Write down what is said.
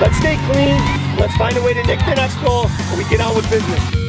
Let's stay clean. Let's find a way to nick the next goal, and we get on with business.